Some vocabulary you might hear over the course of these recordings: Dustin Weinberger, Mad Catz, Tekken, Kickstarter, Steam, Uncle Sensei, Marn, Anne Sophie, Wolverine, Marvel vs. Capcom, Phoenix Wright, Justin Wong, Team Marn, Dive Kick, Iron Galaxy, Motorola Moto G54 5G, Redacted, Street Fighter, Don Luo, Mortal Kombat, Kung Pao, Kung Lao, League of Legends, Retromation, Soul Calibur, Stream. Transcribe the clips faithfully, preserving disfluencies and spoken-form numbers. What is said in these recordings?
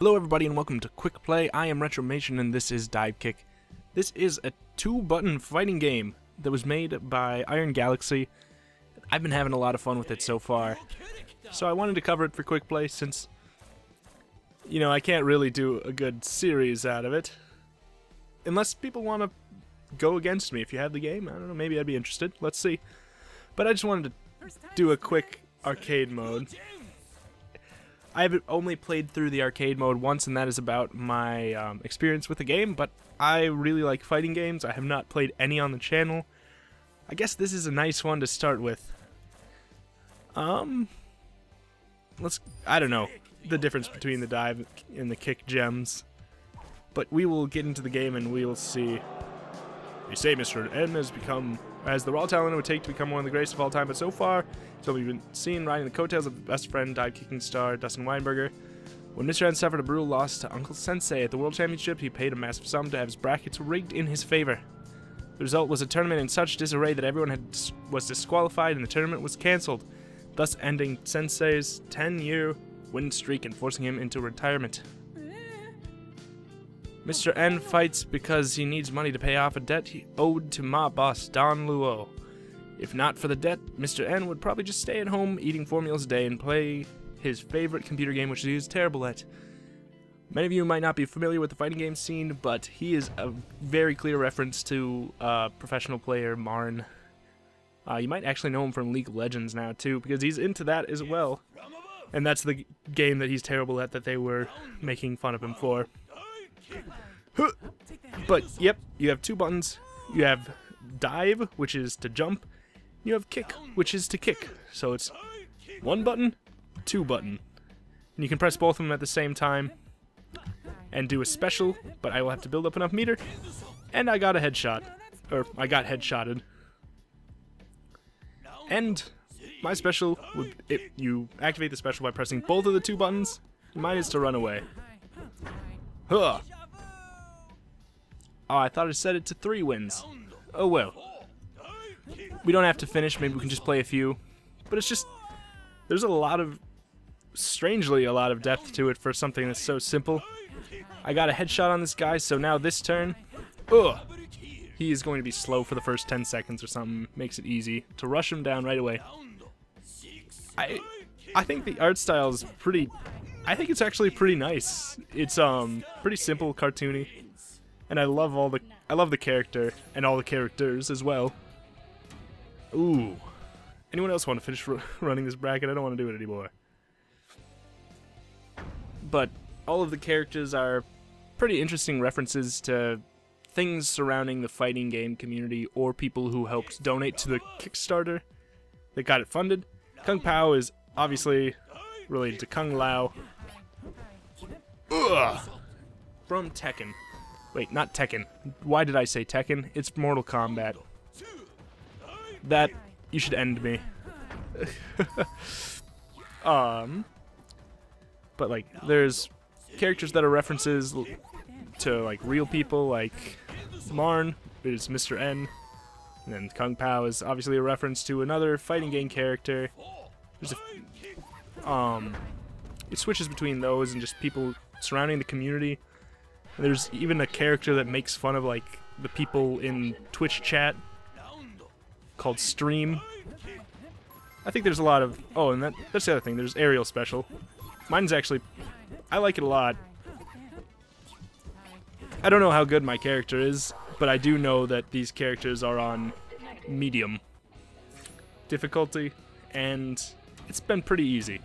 Hello everybody and welcome to Quick Play. I am Retromation and this is Dive Kick. This is a two-button fighting game that was made by Iron Galaxy. I've been having a lot of fun with it so far, so I wanted to cover it for Quick Play since, you know, I can't really do a good series out of it. Unless people want to go against me. If you have the game, I don't know, maybe I'd be interested. Let's see. But I just wanted to do a quick arcade mode. I've only played through the arcade mode once, and that is about my um, experience with the game, but I really like fighting games. I have not played any on the channel. I guess this is a nice one to start with. Um, let's, I don't know the difference between the dive and the kick gems, but we will get into the game and we will see. You say Mister M has become, as the raw talent it would take to become one of the greatest of all time, but so far, so we've been seen riding the coattails of the best friend, dive-kicking star, Dustin Weinberger. When Mister N suffered a brutal loss to Uncle Sensei at the World Championship, he paid a massive sum to have his brackets rigged in his favor. The result was a tournament in such disarray that everyone had was disqualified and the tournament was cancelled, thus ending Sensei's ten-year win streak and forcing him into retirement. Mister N fights because he needs money to pay off a debt he owed to mob boss Don Luo. If not for the debt, Mister N would probably just stay at home eating four meals a day and play his favorite computer game, which he is terrible at. Many of you might not be familiar with the fighting game scene, but he is a very clear reference to uh, professional player Marn. Uh, you might actually know him from League of Legends now too, because he's into that as well. And that's the game that he's terrible at that they were making fun of him for. But, yep, you have two buttons. You have dive, which is to jump. You have kick, which is to kick. So it's one button, two button. And you can press both of them at the same time and do a special, but I will have to build up enough meter. And I got a headshot. Or, I got headshotted. And my special, would, it, you activate the special by pressing both of the two buttons. Mine is to run away. Huh. Oh, I thought I set it to three wins. Oh well. We don't have to finish, maybe we can just play a few. But it's just, there's a lot of, strangely a lot of depth to it for something that's so simple. I got a headshot on this guy, so now this turn, ugh, he is going to be slow for the first ten seconds or something. Makes it easy to rush him down right away. I, I think the art style is pretty, I think it's actually pretty nice. It's um pretty simple, cartoony. And I love all the I love the character and all the characters as well. Ooh. Anyone else want to finish running this bracket? I don't want to do it anymore. But all of the characters are pretty interesting references to things surrounding the fighting game community or people who helped donate to the Kickstarter that got it funded. Kung Pao is obviously related to Kung Lao. Ugh. From Tekken. Wait, not Tekken. Why did I say Tekken? It's Mortal Kombat. That, you should end me. um, but like, there's characters that are references to like real people, like Marn is Mister N, and then Kung Pao is obviously a reference to another fighting game character. There's a, um, it switches between those and just people surrounding the community. There's even a character that makes fun of, like, the people in Twitch chat called Stream. I think there's a lot of... Oh, and that, that's the other thing. There's Aerial Special. Mine's actually... I like it a lot. I don't know how good my character is, but I do know that these characters are on medium difficulty, and it's been pretty easy.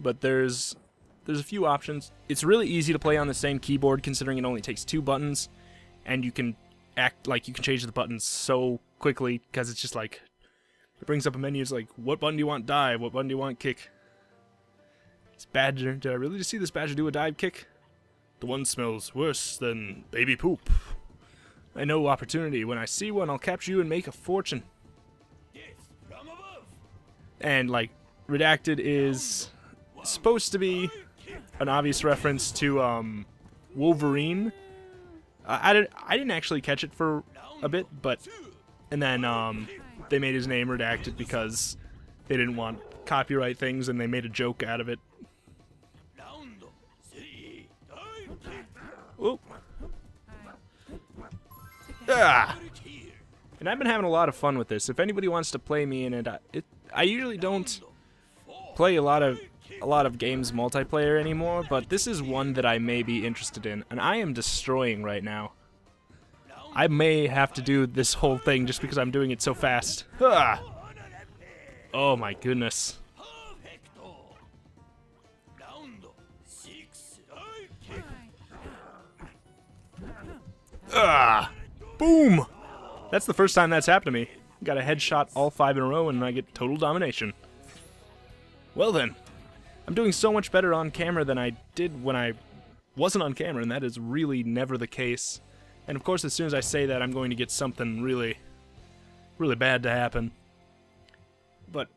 But there's... There's a few options. It's really easy to play on the same keyboard considering it only takes two buttons, and you can act like you can change the buttons so quickly because it's just like, it brings up a menu, it's like, what button do you want dive, what button do you want kick? It's Badger. Did I really just see this Badger do a dive kick? The one smells worse than baby poop. I know opportunity. When I see one, I'll capture you and make a fortune. Yes, from above. And like, Redacted is supposed to be an obvious reference to um, Wolverine. Uh, I, did, I didn't actually catch it for a bit, but... And then um, they made his name Redacted because they didn't want copyright things, and they made a joke out of it. Whoop. Ah. And I've been having a lot of fun with this. If anybody wants to play me in it, I, it, I usually don't play a lot of a lot of games multiplayer anymore, but this is one that I may be interested in, and I am destroying right now. I may have to do this whole thing just because I'm doing it so fast. Ah. Oh my goodness. Ah. Boom! That's the first time that's happened to me. Got a headshot all five in a row and I get total domination. Well then, I'm doing so much better on camera than I did when I wasn't on camera, and that is really never the case. And of course, as soon as I say that, I'm going to get something really, really bad to happen. But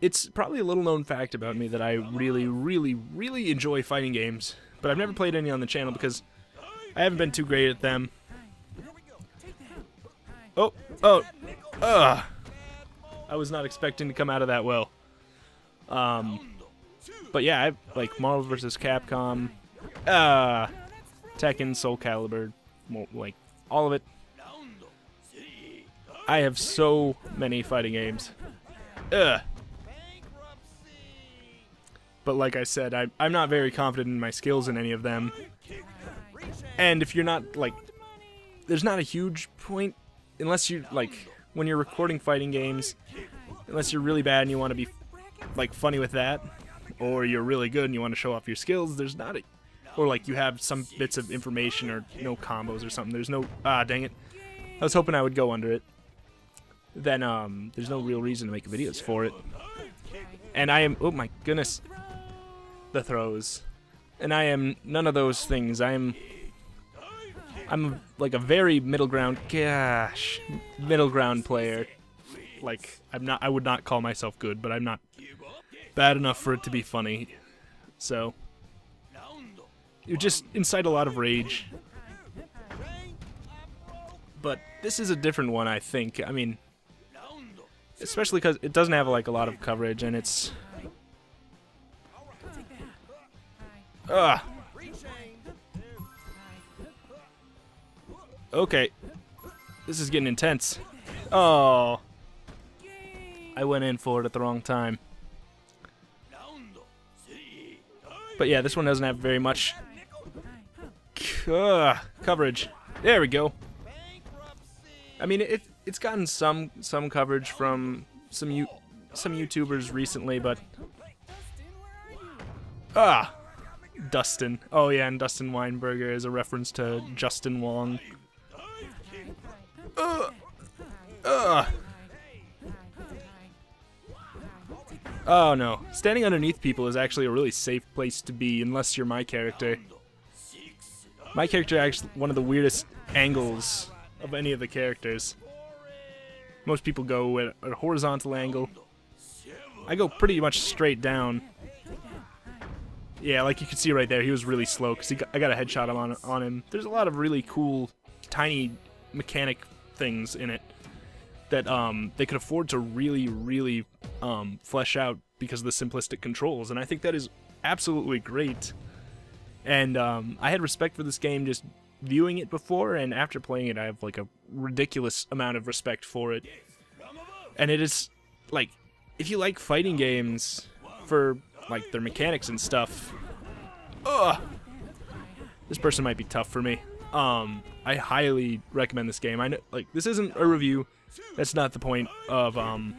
it's probably a little known fact about me that I really, really, really enjoy fighting games, but I've never played any on the channel because I haven't been too great at them. Oh, oh, ugh. I was not expecting to come out of that well. Um, but yeah, I've, like, Marvel versus. Capcom, uh, Tekken, Soul Calibur, like, all of it. I have so many fighting games. Ugh. But like I said, I, I'm not very confident in my skills in any of them. And if you're not, like, there's not a huge point... Unless you, like, when you're recording fighting games, unless you're really bad and you want to be, like, funny with that, or you're really good and you want to show off your skills, there's not a... Or, like, you have some bits of information or no combos or something. There's no... Ah, dang it. I was hoping I would go under it. Then, um, there's no real reason to make videos for it. And I am... Oh, my goodness. The throws. And I am none of those things. I am... I'm like a very middle ground, gosh, middle ground player. Like I'm not, I would not call myself good, but I'm not bad enough for it to be funny. So you just incite a lot of rage. But this is a different one, I think. I mean, especially because it doesn't have like a lot of coverage, and it's. Ugh. Okay, this is getting intense. Oh, I went in for it at the wrong time. But yeah, this one doesn't have very much uh, coverage. There we go. I mean, it it's gotten some some coverage from some you some YouTubers recently, but ah, Dustin. Oh yeah, and Dustin Weinberger is a reference to Justin Wong. Uh, uh. Oh no, standing underneath people is actually a really safe place to be, unless you're my character. My character actually one of the weirdest angles of any of the characters. Most people go at a horizontal angle. I go pretty much straight down. Yeah, like you can see right there, he was really slow because he got, I got a headshot on on him. There's a lot of really cool, tiny mechanic things in it that um, they could afford to really, really um, flesh out because of the simplistic controls, and I think that is absolutely great. And um, I had respect for this game just viewing it before, and after playing it I have like a ridiculous amount of respect for it. And it is, like, if you like fighting games for, like, their mechanics and stuff, ugh, this person might be tough for me. Um, I highly recommend this game. I know, like, this isn't a review. That's not the point of, um...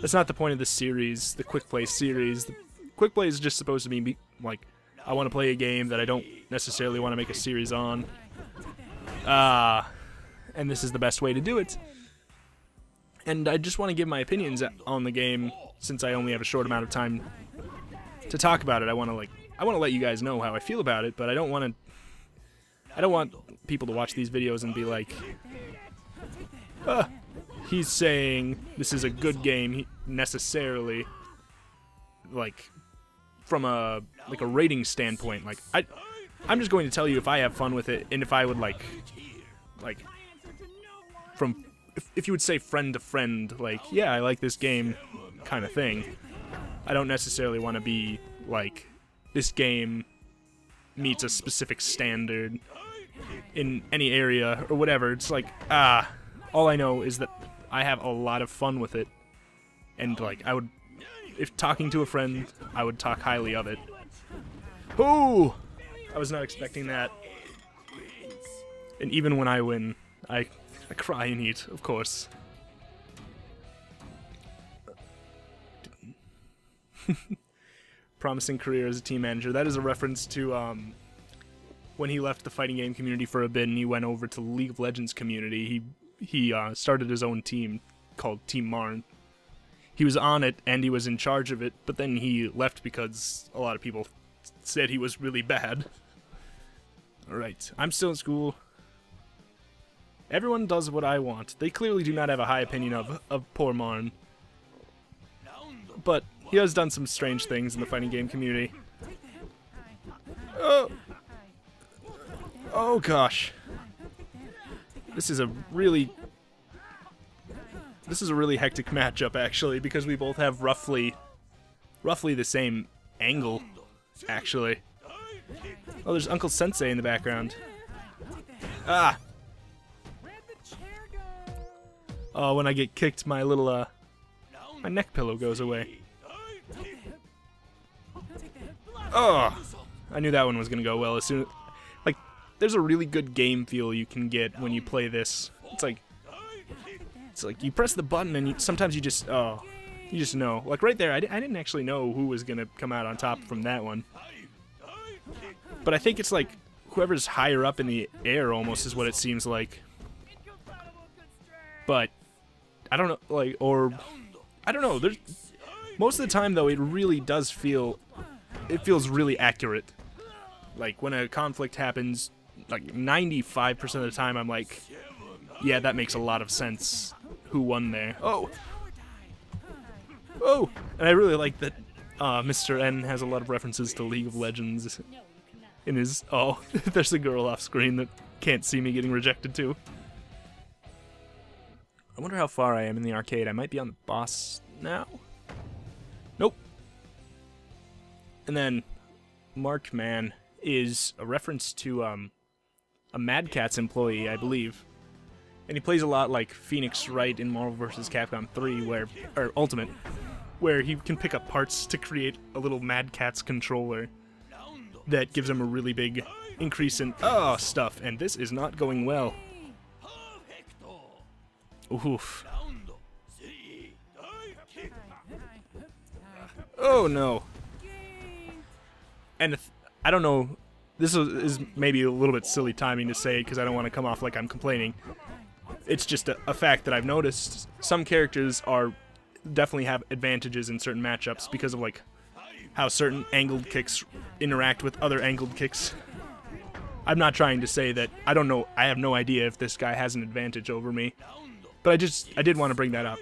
That's not the point of this series, the Quick Play series. The Quick Play is just supposed to be, like, I want to play a game that I don't necessarily want to make a series on. Uh, and this is the best way to do it. And I just want to give my opinions on the game, since I only have a short amount of time to talk about it. I want to, like, I want to let you guys know how I feel about it, but I don't want to... I don't want people to watch these videos and be like, ah, he's saying this is a good game necessarily, like, from a, like, a rating standpoint. Like, I, I'm just going to tell you if I have fun with it, and if I would, like, like, from, if, if you would say friend to friend, like, yeah, I like this game kind of thing. I don't necessarily want to be, like, this game meets a specific standard in any area or whatever. It's like, ah, all I know is that I have a lot of fun with it. And, like, I would, if talking to a friend, I would talk highly of it. Ooh! I was not expecting that. And even when I win, I, I cry and eat, of course. Promising career as a team manager. That is a reference to um, when he left the fighting game community for a bit and he went over to the League of Legends community. He, he uh, started his own team called Team Marn. He was on it and he was in charge of it, but then he left because a lot of people said he was really bad. Alright, I'm still in school. Everyone does what I want. They clearly do not have a high opinion of, of poor Marn. But he has done some strange things in the fighting game community. Oh, oh gosh. This is a really... This is a really hectic matchup, actually, because we both have roughly... Roughly the same angle, actually. Oh, there's Uncle Sensei in the background. Ah! Oh, when I get kicked, my little, uh... my neck pillow goes away. Oh! I knew that one was gonna go well as soon as... Like, there's a really good game feel you can get when you play this. It's like... It's like, you press the button and you, sometimes you just... Oh. You just know. Like, right there, I, di I didn't actually know who was gonna come out on top from that one. But I think it's like... Whoever's higher up in the air, almost, is what it seems like. But... I don't know, like, or... I don't know, there's... Most of the time, though, it really does feel... It feels really accurate. Like, when a conflict happens, like, ninety-five percent of the time, I'm like, yeah, that makes a lot of sense. Who won there? Oh! Oh! And I really like that uh, Mister N has a lot of references to League of Legends in his... Oh, there's a girl off screen that can't see me getting rejected, too. I wonder how far I am in the arcade. I might be on the boss now? Nope. And then, Markman is a reference to um, a Mad Catz employee, I believe. And he plays a lot like Phoenix Wright in Marvel versus. Capcom three, where, or Ultimate, where he can pick up parts to create a little Mad Catz controller that gives him a really big increase in oh stuff, and this is not going well. Oof. Oh no. And if, I don't know, this is maybe a little bit silly timing to say it because I don't want to come off like I'm complaining. It's just a, a fact that I've noticed some characters are definitely have advantages in certain matchups because of like how certain angled kicks interact with other angled kicks. I'm not trying to say that, I don't know, I have no idea if this guy has an advantage over me. But I just, I did want to bring that up.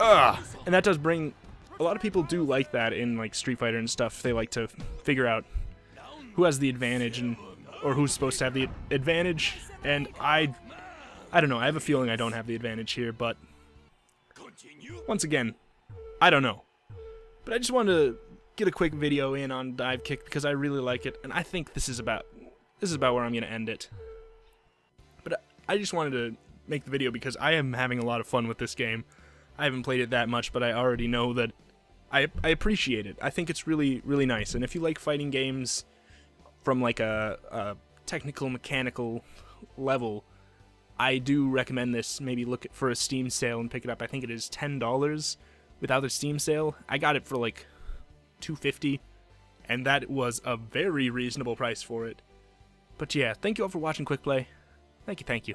Ugh! And that does bring... A lot of people do like that in like Street Fighter and stuff. They like to figure out who has the advantage and or who's supposed to have the advantage. And I, I don't know. I have a feeling I don't have the advantage here, but once again, I don't know. But I just wanted to get a quick video in on Dive Kick because I really like it, and I think this is about this is about where I'm going to end it. But I just wanted to make the video because I am having a lot of fun with this game. I haven't played it that much, but I already know that I, I appreciate it. I think it's really, really nice. And if you like fighting games from like a, a technical, mechanical level, I do recommend this. Maybe look for a Steam sale and pick it up. I think it is ten dollars without the Steam sale. I got it for like two fifty, and that was a very reasonable price for it. But yeah, thank you all for watching Quick Play. Thank you, thank you.